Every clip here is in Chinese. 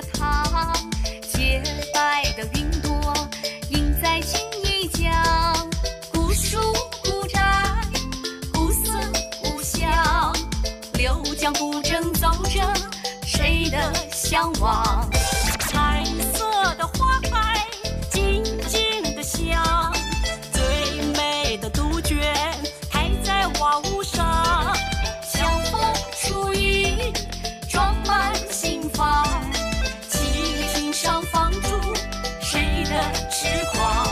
的她，洁白的云朵映在青泥江，古树古宅，古色古香，流江古镇奏着谁的向往？彩色的花开，静静的香，最美的杜鹃开在瓦屋上，香风树影装满心房，溪亭上放逐谁的痴狂？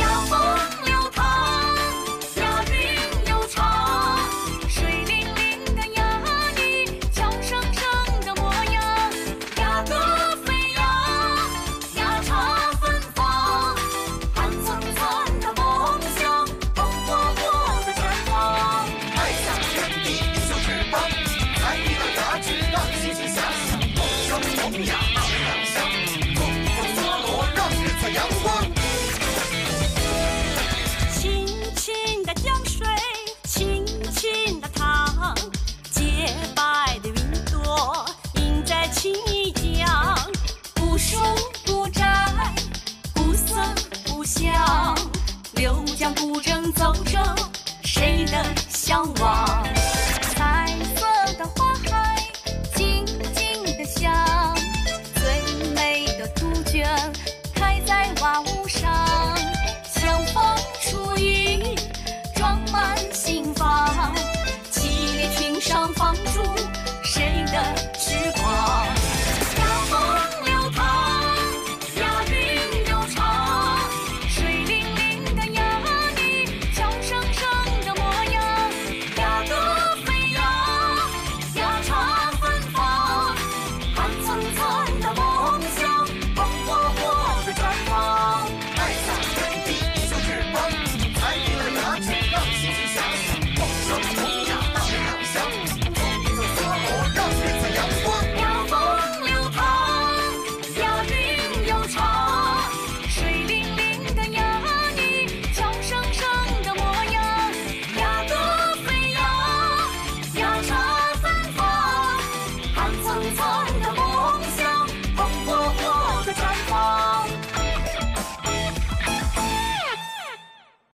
雅风流淌，夏韵悠长，水灵灵的雅女，俏生生的模样，雅歌飞扬，雅茶芬芳，寒淙淙的梦想，风火火的绽放。迈向天地，一双翅膀，才遇到雅致让心情遐想，梦想萌芽。 古镇奏着谁的向往？